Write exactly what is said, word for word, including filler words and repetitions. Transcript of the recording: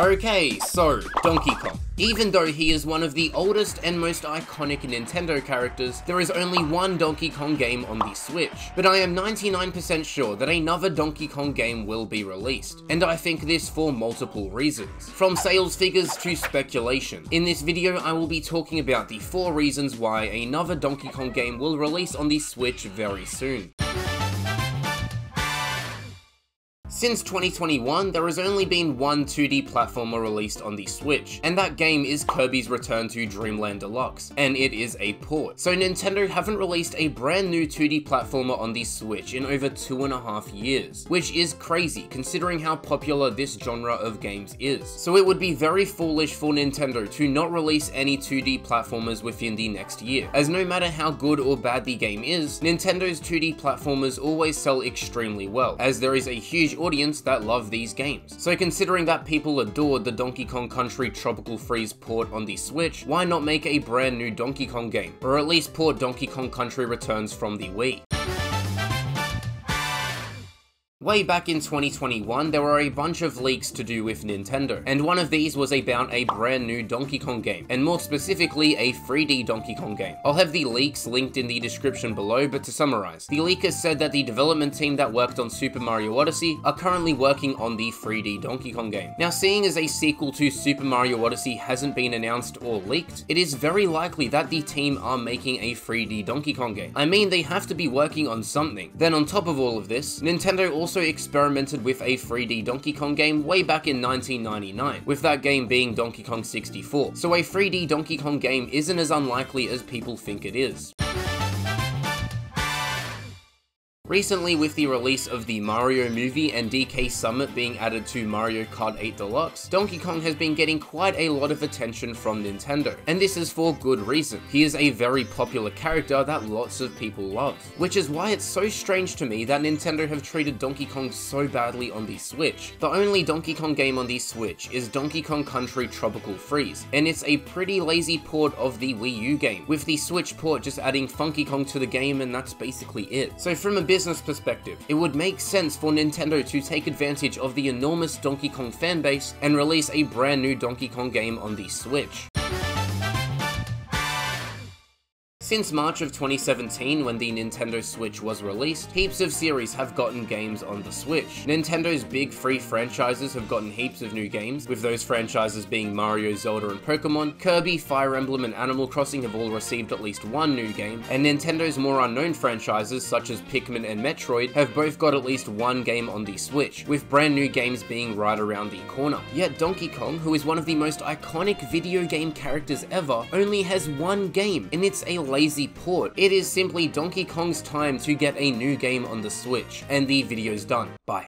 Okay, so, Donkey Kong. Even though he is one of the oldest and most iconic Nintendo characters, there is only one Donkey Kong game on the Switch. But I am ninety-nine percent sure that another Donkey Kong game will be released, and I think this for multiple reasons. From sales figures to speculation. In this video, I will be talking about the four reasons why another Donkey Kong game will release on the Switch very soon. Since twenty twenty-one, there has only been one two D platformer released on the Switch, and that game is Kirby's Return to Dream Land Deluxe, and it is a port. So Nintendo haven't released a brand new two D platformer on the Switch in over two and a half years, which is crazy considering how popular this genre of games is. So it would be very foolish for Nintendo to not release any two D platformers within the next year, as no matter how good or bad the game is, Nintendo's two D platformers always sell extremely well, as there is a huge audience that love these games. So considering that people adored the Donkey Kong Country Tropical Freeze port on the Switch, why not make a brand new Donkey Kong game? Or at least port Donkey Kong Country Returns from the Wii. Way back in twenty twenty-one, there were a bunch of leaks to do with Nintendo, and one of these was about a brand new Donkey Kong game, and more specifically a three D Donkey Kong game. I'll have the leaks linked in the description below, but to summarize, the leaker said that the development team that worked on Super Mario Odyssey are currently working on the three D Donkey Kong game. Now, seeing as a sequel to Super Mario Odyssey hasn't been announced or leaked, it is very likely that the team are making a three D Donkey Kong game. I mean, they have to be working on something. Then on top of all of this, Nintendo also also experimented with a three D Donkey Kong game way back in nineteen ninety-nine, with that game being Donkey Kong sixty-four. So a three D Donkey Kong game isn't as unlikely as people think it is. Recently, with the release of the Mario movie and D K Summit being added to Mario Kart eight Deluxe, Donkey Kong has been getting quite a lot of attention from Nintendo, and this is for good reason. He is a very popular character that lots of people love, which is why it's so strange to me that Nintendo have treated Donkey Kong so badly on the Switch. The only Donkey Kong game on the Switch is Donkey Kong Country Tropical Freeze, and it's a pretty lazy port of the Wii U game, with the Switch port just adding Funky Kong to the game, and that's basically it. So from a bit business perspective, it would make sense for Nintendo to take advantage of the enormous Donkey Kong fanbase and release a brand new Donkey Kong game on the Switch. Since March of twenty seventeen, when the Nintendo Switch was released, heaps of series have gotten games on the Switch. Nintendo's big three franchises have gotten heaps of new games, with those franchises being Mario, Zelda, and Pokemon. Kirby, Fire Emblem, and Animal Crossing have all received at least one new game, and Nintendo's more unknown franchises, such as Pikmin and Metroid, have both got at least one game on the Switch, with brand new games being right around the corner. Yet Donkey Kong, who is one of the most iconic video game characters ever, only has one game, and it's a lazy port. It is simply Donkey Kong's time to get a new game on the Switch, and the video's done. Bye.